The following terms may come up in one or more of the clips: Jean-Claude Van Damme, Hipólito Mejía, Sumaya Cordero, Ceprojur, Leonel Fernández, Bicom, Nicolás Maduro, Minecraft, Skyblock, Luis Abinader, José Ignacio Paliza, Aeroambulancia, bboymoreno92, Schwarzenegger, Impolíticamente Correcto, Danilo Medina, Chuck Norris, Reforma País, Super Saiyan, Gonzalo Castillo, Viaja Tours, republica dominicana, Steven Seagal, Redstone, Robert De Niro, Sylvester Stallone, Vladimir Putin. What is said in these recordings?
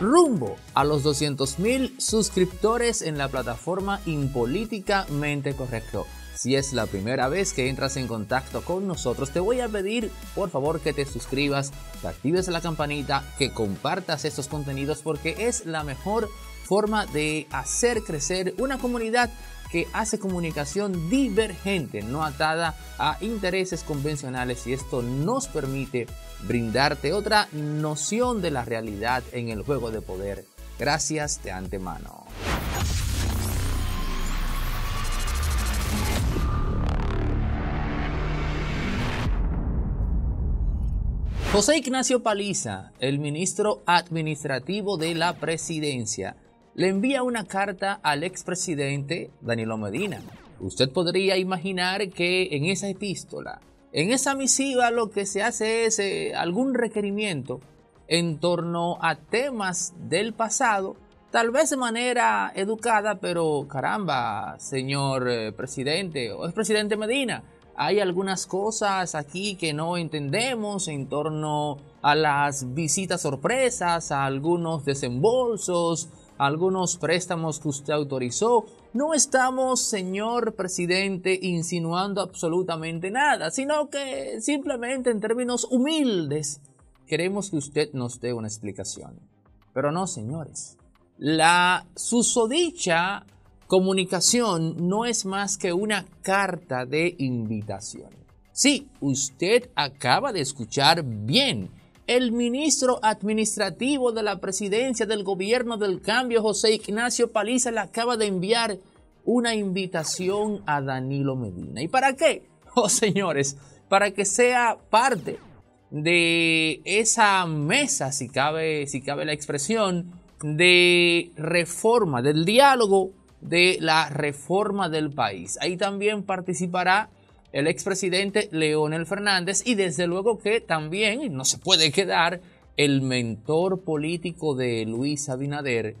rumbo a los 200.000 suscriptores en la plataforma Impolíticamente Correcto. Si es la primera vez que entras en contacto con nosotros, te voy a pedir por favor que te suscribas, que actives la campanita, que compartas estos contenidos, porque es la mejor forma de hacer crecer una comunidad que hace comunicación divergente, no atada a intereses convencionales, y esto nos permite brindarte otra noción de la realidad en el juego de poder. Gracias de antemano. José Ignacio Paliza, el ministro administrativo de la presidencia, le envía una carta al expresidente Danilo Medina. Usted podría imaginar que en esa epístola, en esa misiva, lo que se hace es algún requerimiento en torno a temas del pasado, tal vez de manera educada, pero caramba, señor presidente o expresidente Medina, hay algunas cosas aquí que no entendemos en torno a las visitas sorpresas, a algunos desembolsos, a algunos préstamos que usted autorizó. No estamos, señor presidente, insinuando absolutamente nada, sino que simplemente en términos humildes queremos que usted nos dé una explicación. Pero no, señores, la susodicha comunicación no es más que una carta de invitación. Sí, usted acaba de escuchar bien. El ministro administrativo de la presidencia del gobierno del cambio, José Ignacio Paliza, le acaba de enviar una invitación a Danilo Medina. ¿Y para qué? Oh, señores, para que sea parte de esa mesa, si cabe la expresión, de reforma, del diálogo, de la reforma del país. Ahí también participará el expresidente Leonel Fernández y desde luego que también no se puede quedar el mentor político de Luis Abinader,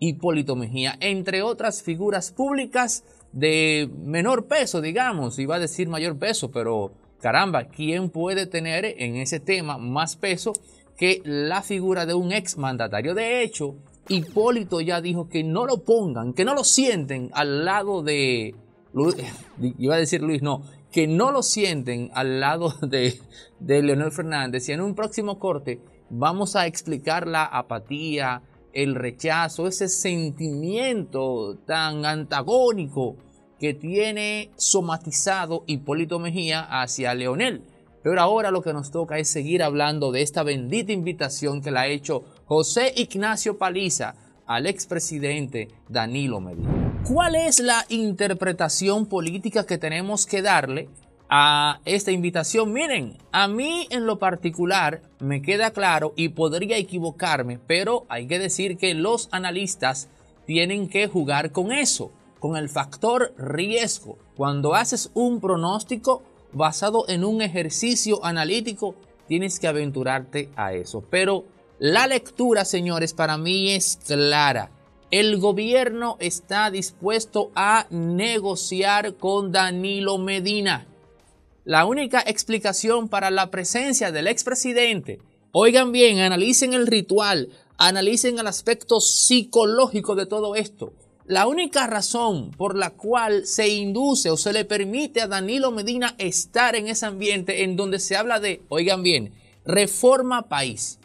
Hipólito Mejía, entre otras figuras públicas de menor peso, digamos, iba a decir mayor peso, pero caramba, ¿quién puede tener en ese tema más peso que la figura de un exmandatario? De hecho, Hipólito ya dijo que no lo pongan, que no lo sienten al lado de Luis, que no lo sienten al lado de Leonel Fernández. Y en un próximo corte vamos a explicar la apatía, el rechazo, ese sentimiento tan antagónico que tiene somatizado Hipólito Mejía hacia Leonel. Pero ahora lo que nos toca es seguir hablando de esta bendita invitación que le ha hecho José Ignacio Paliza al expresidente Danilo Medina. ¿Cuál es la interpretación política que tenemos que darle a esta invitación? Miren, a mí en lo particular me queda claro y podría equivocarme, pero hay que decir que los analistas tienen que jugar con eso, con el factor riesgo. Cuando haces un pronóstico basado en un ejercicio analítico, tienes que aventurarte a eso. Pero la lectura, señores, para mí es clara. El gobierno está dispuesto a negociar con Danilo Medina. La única explicación para la presencia del expresidente, oigan bien, analicen el ritual, analicen el aspecto psicológico de todo esto. La única razón por la cual se induce o se le permite a Danilo Medina estar en ese ambiente en donde se habla de, oigan bien, Reforma País.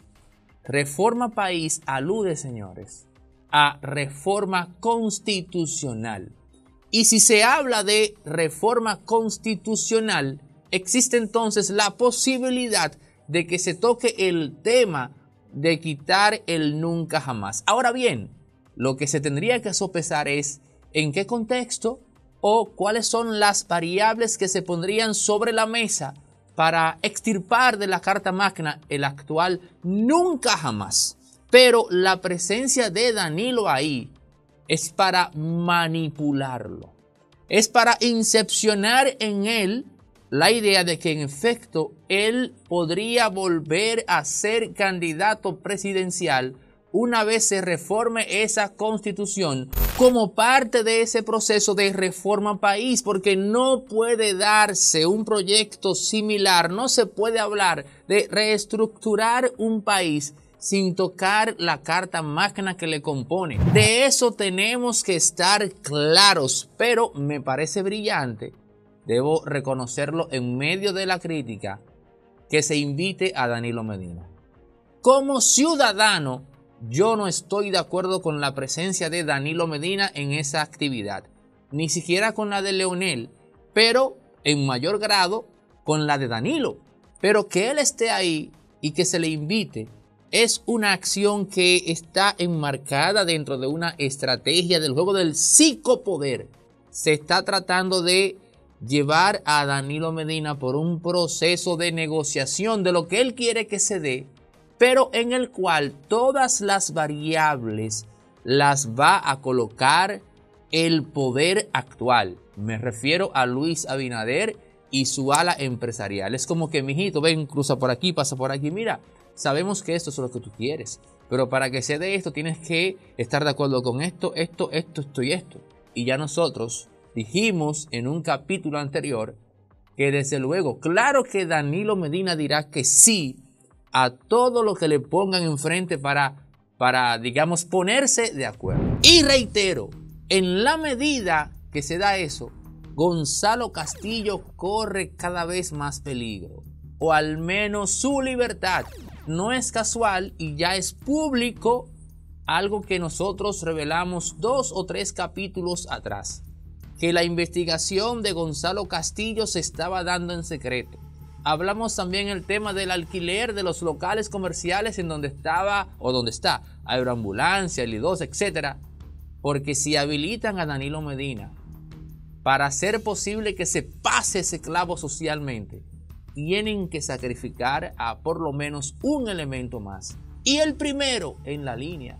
Reforma País alude, señores, a reforma constitucional. Y si se habla de reforma constitucional, existe entonces la posibilidad de que se toque el tema de quitar el nunca jamás. Ahora bien, lo que se tendría que sopesar es en qué contexto o cuáles son las variables que se pondrían sobre la mesa para extirpar de la Carta Magna el actual nunca jamás. Pero la presencia de Danilo ahí es para manipularlo, es para incepcionar en él la idea de que en efecto él podría volver a ser candidato presidencial una vez se reforme esa constitución como parte de ese proceso de reforma país, porque no puede darse un proyecto similar, no se puede hablar de reestructurar un país sin tocar la carta magna que le compone. De eso tenemos que estar claros, pero me parece brillante, debo reconocerlo en medio de la crítica, que se invite a Danilo Medina. Como ciudadano, yo no estoy de acuerdo con la presencia de Danilo Medina en esa actividad, ni siquiera con la de Leonel, pero en mayor grado con la de Danilo. Pero que él esté ahí y que se le invite es una acción que está enmarcada dentro de una estrategia del juego del psicopoder. Se está tratando de llevar a Danilo Medina por un proceso de negociación de lo que él quiere que se dé, pero en el cual todas las variables las va a colocar el poder actual. Me refiero a Luis Abinader y su ala empresarial. Es como que, mijito, ven, cruza por aquí, pasa por aquí. Mira, sabemos que esto es lo que tú quieres, pero para que se dé esto tienes que estar de acuerdo con esto, esto, esto, esto y esto. Y ya nosotros dijimos en un capítulo anterior que desde luego, claro que Danilo Medina dirá que sí a todo lo que le pongan enfrente para digamos, ponerse de acuerdo. Y reitero, en la medida que se da eso, Gonzalo Castillo corre cada vez más peligro, o al menos su libertad. No es casual y ya es público algo que nosotros revelamos 2 o 3 capítulos atrás, que la investigación de Gonzalo Castillo se estaba dando en secreto. Hablamos también el tema del alquiler de los locales comerciales en donde estaba o donde está Aeroambulancia, Lidos, etc. Porque si habilitan a Danilo Medina para hacer posible que se pase ese clavo socialmente, tienen que sacrificar a por lo menos un elemento más. Y el primero en la línea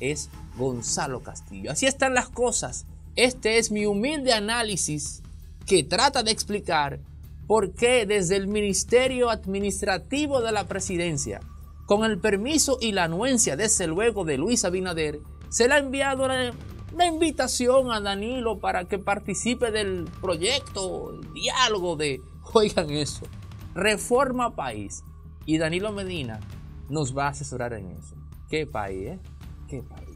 es Gonzalo Castillo. Así están las cosas. Este es mi humilde análisis que trata de explicar por qué desde el Ministerio Administrativo de la Presidencia, con el permiso y la anuencia desde luego de Luis Abinader, se le ha enviado la invitación a Danilo para que participe del proyecto, el diálogo de, oigan eso, Reforma País. Y Danilo Medina nos va a asesorar en eso. ¿Qué país, eh? ¿Qué país?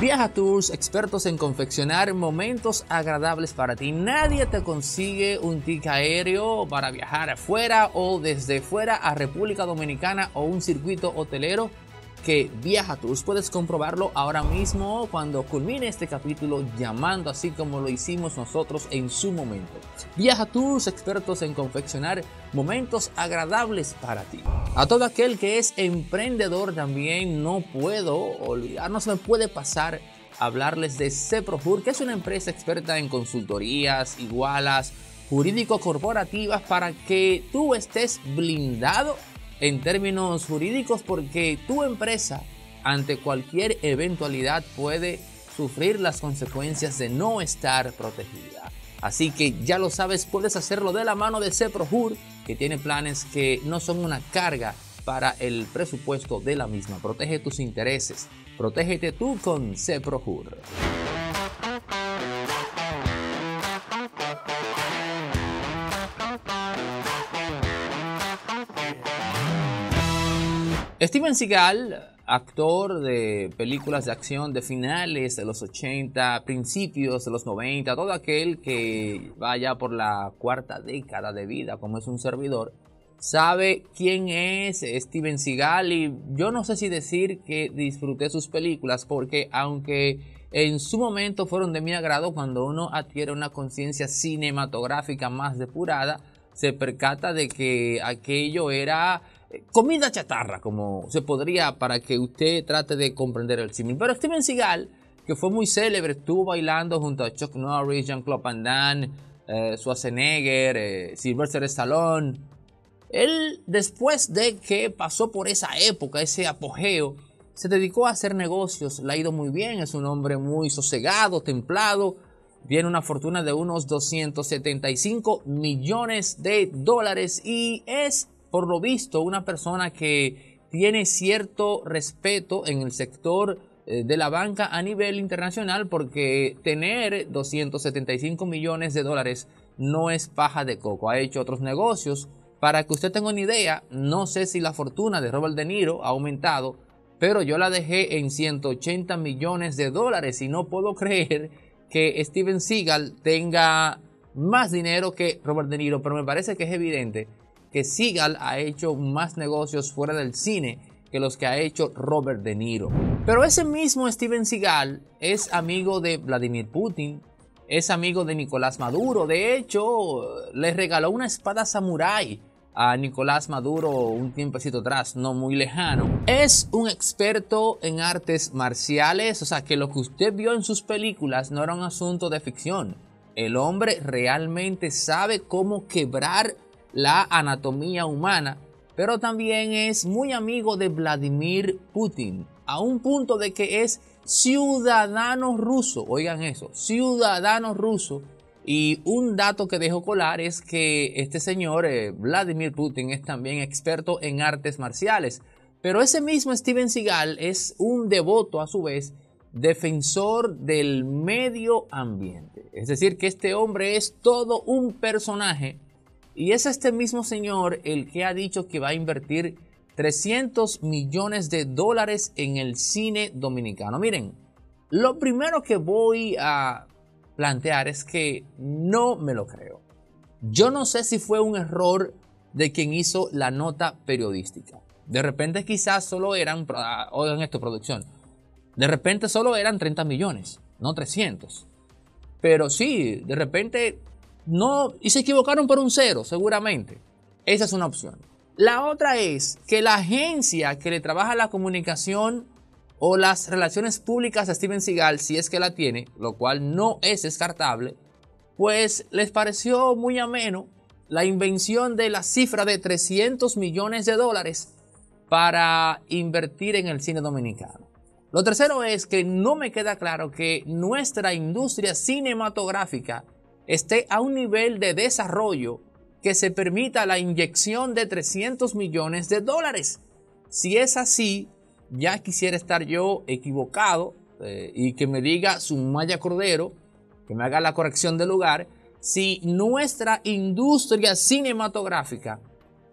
Viaja Tours, expertos en confeccionar momentos agradables para ti. Nadie te consigue un ticket aéreo para viajar afuera o desde fuera a República Dominicana o un circuito hotelero que Viaja Tours. Puedes comprobarlo ahora mismo cuando culmine este capítulo llamando así como lo hicimos nosotros en su momento. Viaja Tours, expertos en confeccionar momentos agradables para ti. A todo aquel que es emprendedor también no puedo olvidar, no se me puede pasar hablarles de Ceprojur, que es una empresa experta en consultorías, igualas, jurídico-corporativas para que tú estés blindado en términos jurídicos, porque tu empresa ante cualquier eventualidad puede sufrir las consecuencias de no estar protegida. Así que ya lo sabes, puedes hacerlo de la mano de Ceprojur, que tiene planes que no son una carga para el presupuesto de la misma. Protege tus intereses, protégete tú con Ceprojur. Steven Seagal, actor de películas de acción de finales de los 80, principios de los 90, todo aquel que vaya por la cuarta década de vida, como es un servidor, sabe quién es Steven Seagal, y yo no sé si decir que disfruté sus películas, porque aunque en su momento fueron de mi agrado, cuando uno adquiere una conciencia cinematográfica más depurada, se percata de que aquello era comida chatarra, como se podría, para que usted trate de comprender el símil. Pero Steven Seagal, que fue muy célebre, estuvo bailando junto a Chuck Norris, Jean-Claude Van Damme, Schwarzenegger, Sylvester Stallone. Él, después de que pasó por esa época, ese apogeo, se dedicó a hacer negocios. Le ha ido muy bien, es un hombre muy sosegado, templado. Tiene una fortuna de unos 275 millones de dólares y es, por lo visto, una persona que tiene cierto respeto en el sector de la banca a nivel internacional, porque tener 275 millones de dólares no es paja de coco. Ha hecho otros negocios. Para que usted tenga una idea, no sé si la fortuna de Robert De Niro ha aumentado, pero yo la dejé en 180 millones de dólares y no puedo creer que Steven Seagal tenga más dinero que Robert De Niro, pero me parece que es evidente que Seagal ha hecho más negocios fuera del cine que los que ha hecho Robert De Niro. Pero ese mismo Steven Seagal es amigo de Vladimir Putin, es amigo de Nicolás Maduro. De hecho, le regaló una espada samurái a Nicolás Maduro un tiempecito atrás, no muy lejano. Es un experto en artes marciales, o sea que lo que usted vio en sus películas no era un asunto de ficción. El hombre realmente sabe cómo quebrar la anatomía humana, pero también es muy amigo de Vladimir Putin, a un punto de que es ciudadano ruso. Oigan eso, ciudadano ruso. Y un dato que dejo colar es que este señor, Vladimir Putin, es también experto en artes marciales. Pero ese mismo Steven Seagal es un devoto, a su vez, defensor del medio ambiente. Es decir, que este hombre es todo un personaje. Y es este mismo señor el que ha dicho que va a invertir 300 millones de dólares en el cine dominicano. Miren, lo primero que voy a plantear es que no me lo creo. Yo no sé si fue un error de quien hizo la nota periodística. De repente quizás solo eran, oigan esto, producción, de repente solo eran 30 millones, no 300. Pero sí, de repente no, y se equivocaron por un cero, seguramente. Esa es una opción. La otra es que la agencia que le trabaja la comunicación o las relaciones públicas a Steven Seagal, si es que la tiene, lo cual no es descartable, pues les pareció muy ameno la invención de la cifra de 300 millones de dólares para invertir en el cine dominicano. Lo tercero es que no me queda claro que nuestra industria cinematográfica esté a un nivel de desarrollo que se permita la inyección de 300 millones de dólares. Si es así, ya quisiera estar yo equivocado y que me diga Sumaya Cordero, que me haga la corrección del lugar, si nuestra industria cinematográfica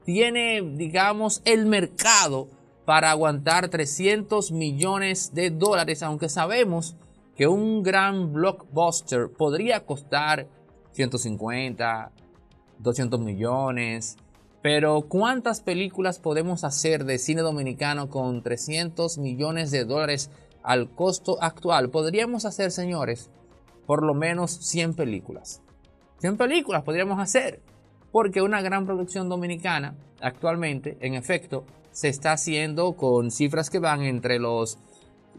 tiene, digamos, el mercado para aguantar 300 millones de dólares, aunque sabemos que un gran blockbuster podría costar 150, 200 millones. Pero ¿cuántas películas podemos hacer de cine dominicano con 300 millones de dólares al costo actual? Podríamos hacer, señores, por lo menos 100 películas. 100 películas podríamos hacer, porque una gran producción dominicana actualmente, en efecto, se está haciendo con cifras que van entre los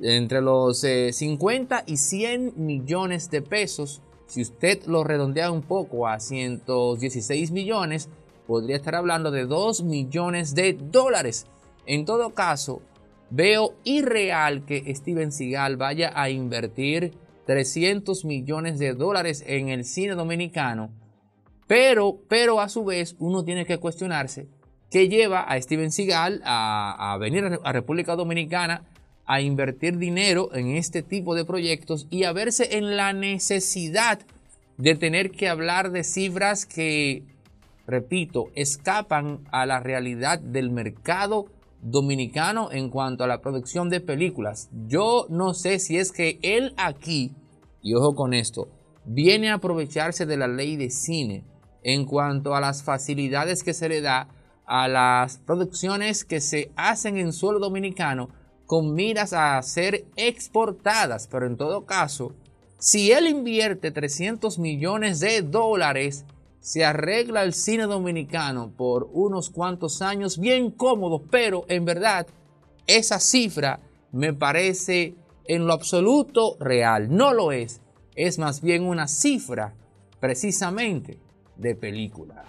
50 y 100 millones de pesos. Si usted lo redondea un poco a 116 millones, podría estar hablando de 2 millones de dólares. En todo caso, veo irreal que Steven Seagal vaya a invertir 300 millones de dólares en el cine dominicano. Pero a su vez, uno tiene que cuestionarse qué lleva a Steven Seagal a venir a República Dominicana a invertir dinero en este tipo de proyectos y a verse en la necesidad de tener que hablar de cifras que, repito, escapan a la realidad del mercado dominicano en cuanto a la producción de películas. Yo no sé si es que él aquí, y ojo con esto, viene a aprovecharse de la ley de cine en cuanto a las facilidades que se le da a las producciones que se hacen en suelo dominicano con miras a ser exportadas. Pero en todo caso, si él invierte 300 millones de dólares, se arregla el cine dominicano por unos cuantos años bien cómodos, pero en verdad esa cifra me parece en lo absoluto real. No lo es más bien una cifra precisamente de película.